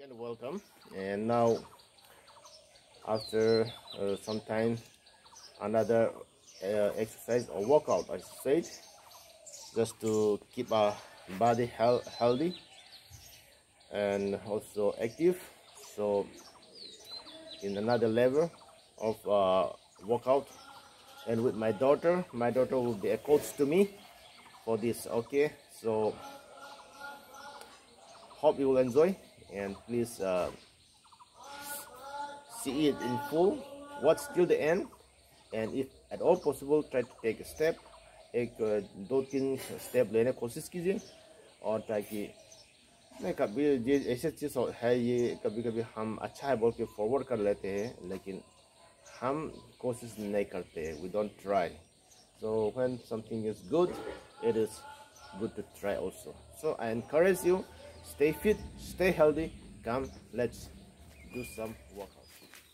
Again, welcome. And now, after some time, another exercise or workout, I said, just to keep our body healthy and also active. So, in another level of workout, and with my daughter will be a coach to me for this. Okay, so hope you will enjoy. And please see it in full, watch till the end, and if at all possible try to take a step, एक दो तीन step लेने कोशिश कीजिए, और ताकि नहीं कभी ये ऐसी चीज़ है, ये कभी कभी हम अच्छा है बोल के फॉरवर्ड कर लेते हैं, लेकिन हम कोशिश नहीं करते हैं. We don't try. So when something is good, it is good to try also. So I encourage you. Stay fit, stay healthy. Come, let's do some workouts.